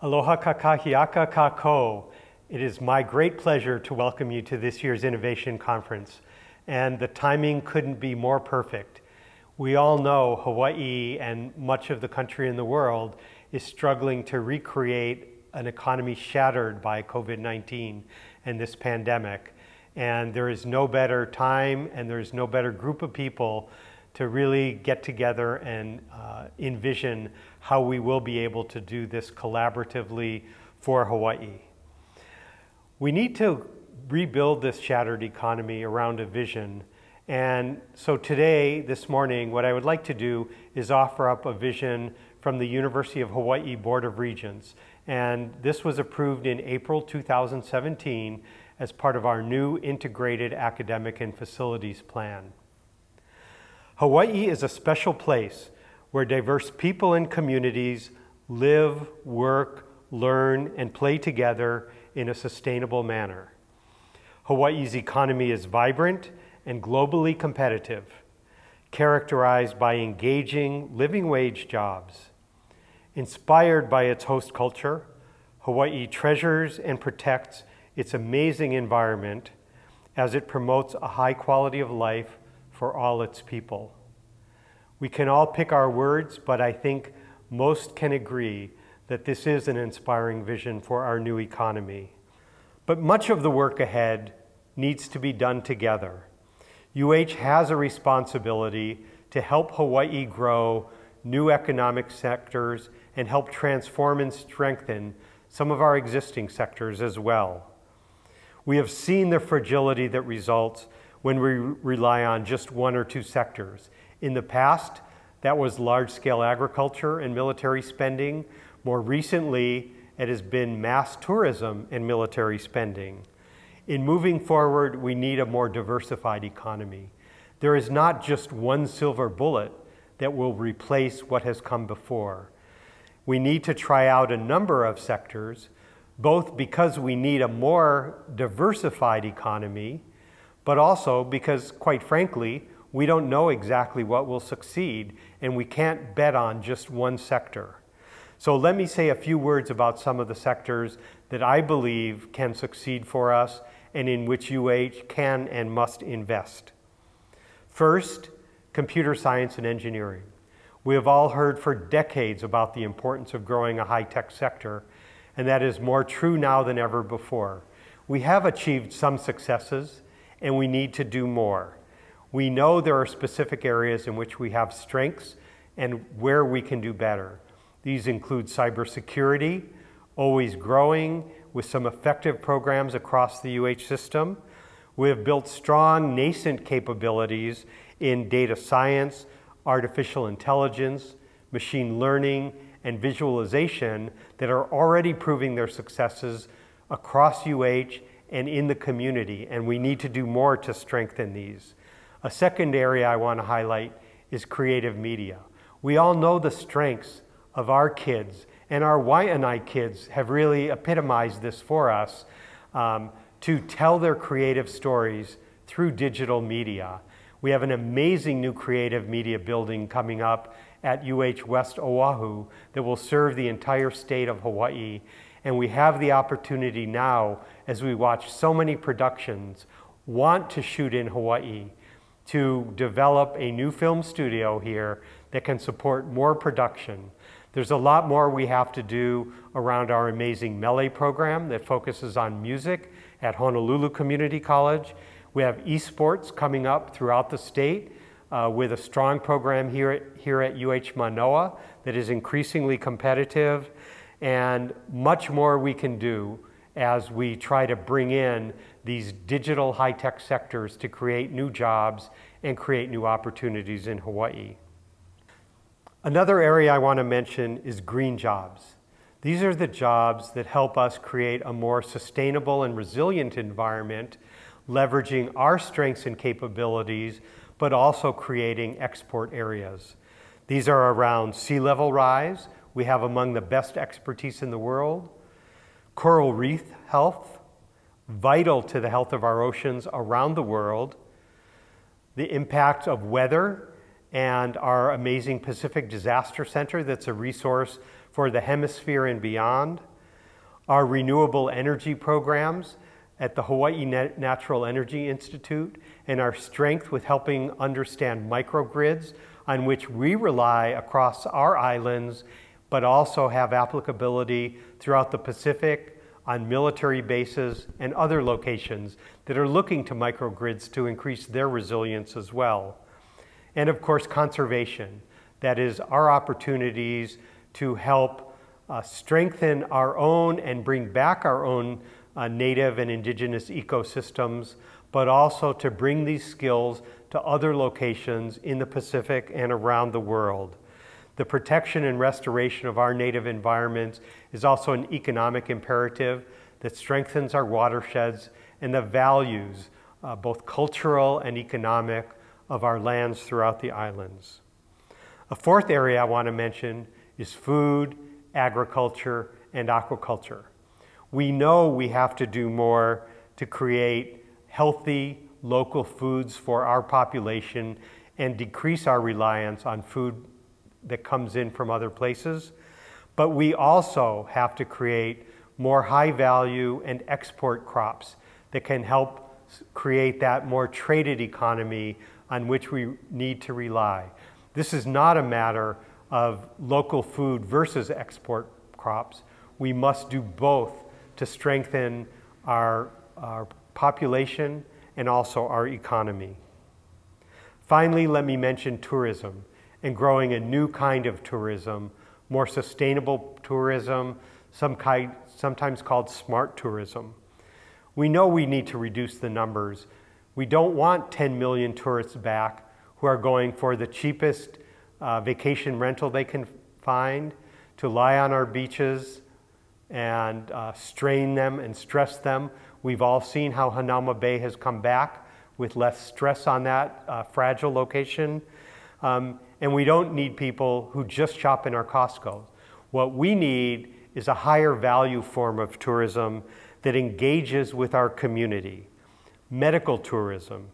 Aloha kakahiaka kako. It is my great pleasure to welcome you to this year's Innovation Conference, and the timing couldn't be more perfect. We all know Hawaii and much of the country and the world is struggling to recreate an economy shattered by COVID-19 and this pandemic. And there is no better time and there is no better group of people to really get together and envision how we will be able to do this collaboratively for Hawaii. We need to rebuild this shattered economy around a vision. And so today, this morning, what I would like to do is offer up a vision from the University of Hawaii Board of Regents. And this was approved in April 2017 as part of our new integrated academic and facilities plan. Hawaii is a special place where diverse people and communities live, work, learn, and play together in a sustainable manner. Hawaii's economy is vibrant and globally competitive, characterized by engaging living wage jobs. Inspired by its host culture, Hawaii treasures and protects its amazing environment as it promotes a high quality of life for all its people. We can all pick our words, but I think most can agree that this is an inspiring vision for our new economy. But much of the work ahead needs to be done together. UH has a responsibility to help Hawaii grow new economic sectors and help transform and strengthen some of our existing sectors as well. We have seen the fragility that results when we rely on just one or two sectors. In the past, that was large-scale agriculture and military spending. More recently, it has been mass tourism and military spending. In moving forward, we need a more diversified economy. There is not just one silver bullet that will replace what has come before. We need to try out a number of sectors, both because we need a more diversified economy, but also because, quite frankly, we don't know exactly what will succeed, and we can't bet on just one sector. So let me say a few words about some of the sectors that I believe can succeed for us and in which UH can and must invest. First, computer science and engineering. We have all heard for decades about the importance of growing a high-tech sector, and that is more true now than ever before. We have achieved some successes, and we need to do more. We know there are specific areas in which we have strengths and where we can do better. These include cybersecurity, always growing, with some effective programs across the UH system. We have built strong nascent capabilities in data science, artificial intelligence, machine learning, and visualization that are already proving their successes across UH and in the community, and we need to do more to strengthen these. A second area I want to highlight is creative media. We all know the strengths of our kids, and our Waianae kids have really epitomized this for us, to tell their creative stories through digital media. We have an amazing new creative media building coming up at UH West Oahu that will serve the entire state of Hawaii. And we have the opportunity now, as we watch so many productions want to shoot in Hawaii, to develop a new film studio here that can support more production. There's a lot more we have to do around our amazing Mele program that focuses on music at Honolulu Community College. We have esports coming up throughout the state with a strong program here at UH Mānoa that is increasingly competitive, and much more we can do as we try to bring in these digital high-tech sectors to create new jobs and create new opportunities in Hawaii. Another area I want to mention is green jobs. These are the jobs that help us create a more sustainable and resilient environment, leveraging our strengths and capabilities, but also creating export areas. These are around sea level rise. We have among the best expertise in the world. Coral reef health, vital to the health of our oceans around the world. The impact of weather and our amazing Pacific Disaster Center that's a resource for the hemisphere and beyond, our renewable energy programs at the Hawaii Natural Energy Institute, and our strength with helping understand microgrids on which we rely across our islands, but also have applicability throughout the Pacific, on military bases and other locations that are looking to microgrids to increase their resilience as well. And of course, conservation. That is our opportunities to help strengthen our own and bring back our own native and indigenous ecosystems, but also to bring these skills to other locations in the Pacific and around the world. The protection and restoration of our native environments is also an economic imperative that strengthens our watersheds and the values, both cultural and economic, of our lands throughout the islands. A fourth area I want to mention is food, agriculture, and aquaculture. We know we have to do more to create healthy local foods for our population and decrease our reliance on food that comes in from other places, but we also have to create more high value and export crops that can help create that more traded economy on which we need to rely. This is not a matter of local food versus export crops. We must do both to strengthen our population and also our economy. Finally, let me mention tourism and growing a new kind of tourism, more sustainable tourism, sometimes called smart tourism. We know we need to reduce the numbers. We don't want 10 million tourists back who are going for the cheapest vacation rental they can find, to lie on our beaches and strain them and stress them. We've all seen how Hanauma Bay has come back with less stress on that fragile location. And we don't need people who just shop in our Costco. What we need is a higher value form of tourism that engages with our community. Medical tourism,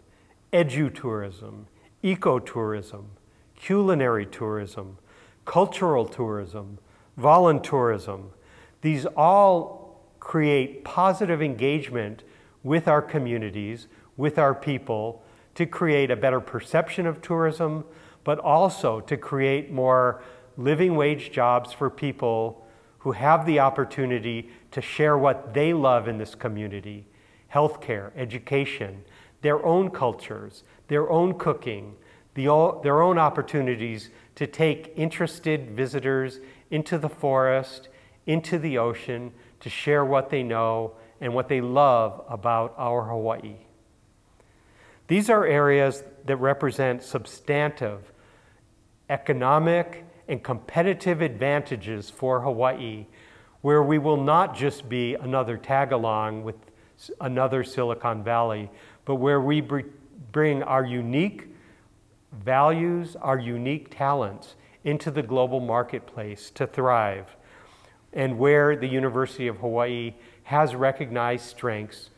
edutourism, ecotourism, culinary tourism, cultural tourism, voluntourism. These all create positive engagement with our communities, with our people, to create a better perception of tourism, but also to create more living wage jobs for people who have the opportunity to share what they love in this community: healthcare, education, their own cultures, their own cooking, their own opportunities to take interested visitors into the forest, into the ocean, to share what they know and what they love about our Hawaii. These are areas that represent substantive economic and competitive advantages for Hawaii, where we will not just be another tag-along with another Silicon Valley, but where we bring our unique values, our unique talents into the global marketplace to thrive, and where the University of Hawaii has recognized strengths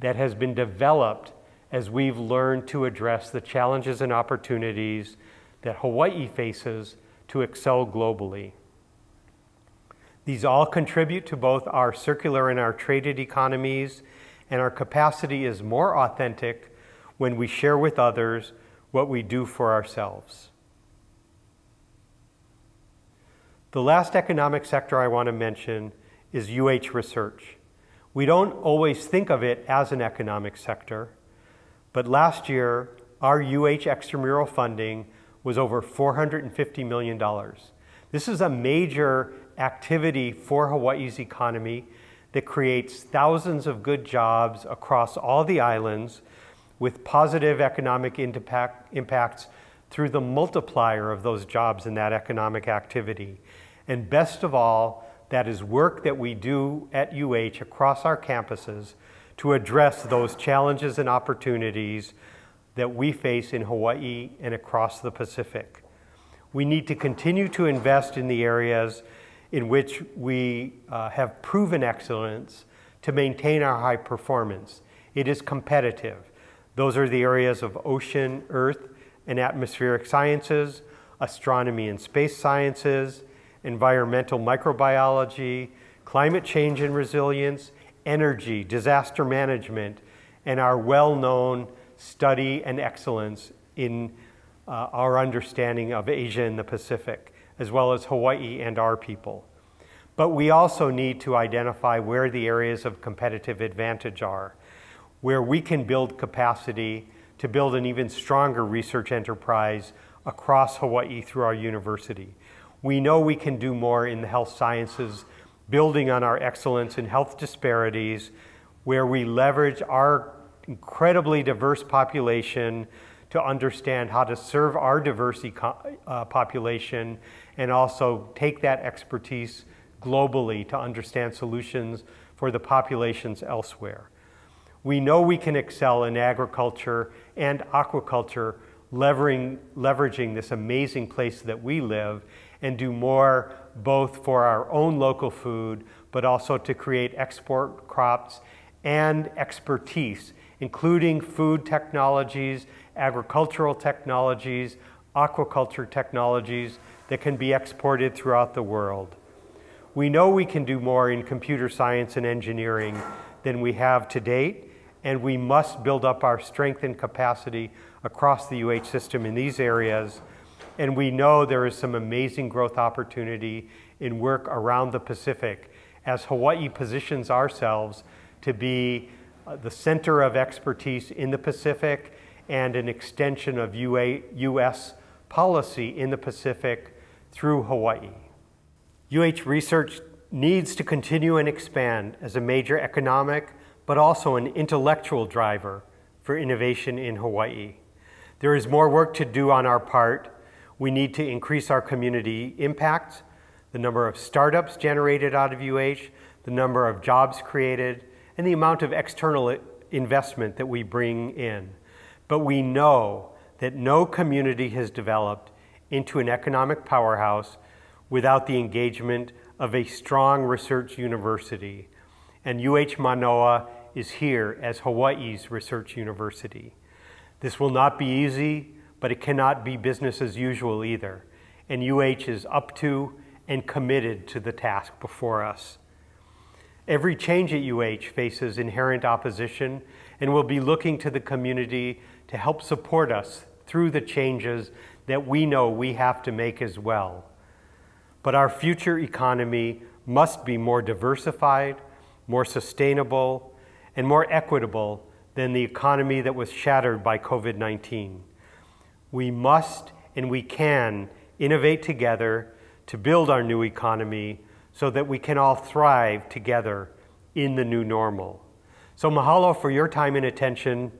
that has been developed as we've learned to address the challenges and opportunities that Hawaii faces to excel globally. These all contribute to both our circular and our traded economies, and our capacity is more authentic when we share with others what we do for ourselves. The last economic sector I want to mention is UH research. We don't always think of it as an economic sector, but last year, our UH extramural funding was over $450 million. This is a major activity for Hawaii's economy that creates thousands of good jobs across all the islands, with positive economic impacts through the multiplier of those jobs in that economic activity. And best of all, that is work that we do at UH across our campuses to address those challenges and opportunities that we face in Hawaii and across the Pacific. We need to continue to invest in the areas in which we have proven excellence to maintain our high performance. It is competitive. Those are the areas of ocean, earth, and atmospheric sciences, astronomy and space sciences, environmental microbiology, climate change and resilience, energy, disaster management, and our well-known study and excellence in our understanding of Asia and the Pacific, as well as Hawaii and our people. But we also need to identify where the areas of competitive advantage are, where we can build capacity to build an even stronger research enterprise across Hawaii through our university. We know we can do more in the health sciences, building on our excellence in health disparities, where we leverage our incredibly diverse population to understand how to serve our diverse population and also take that expertise globally to understand solutions for the populations elsewhere. We know we can excel in agriculture and aquaculture, leveraging this amazing place that we live, and do more both for our own local food, but also to create export crops and expertise, including food technologies, agricultural technologies, aquaculture technologies that can be exported throughout the world. We know we can do more in computer science and engineering than we have to date, and we must build up our strength and capacity across the UH system in these areas. And we know there is some amazing growth opportunity in work around the Pacific as Hawaii positions ourselves to be the center of expertise in the Pacific and an extension of U.S. policy in the Pacific through Hawaii. UH research needs to continue and expand as a major economic, but also an intellectual driver for innovation in Hawaii. There is more work to do on our part. We need to increase our community impact, the number of startups generated out of UH, the number of jobs created, and the amount of external investment that we bring in. But we know that no community has developed into an economic powerhouse without the engagement of a strong research university. And UH Mānoa is here as Hawaii's research university. This will not be easy, but it cannot be business as usual either. And UH is up to and committed to the task before us. Every change at UH faces inherent opposition, and we'll be looking to the community to help support us through the changes that we know we have to make as well. But our future economy must be more diversified, more sustainable, and more equitable than the economy that was shattered by COVID-19. We must and we can innovate together to build our new economy so that we can all thrive together in the new normal. So mahalo for your time and attention,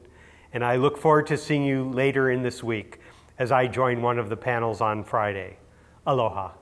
and I look forward to seeing you later in this week as I join one of the panels on Friday. Aloha.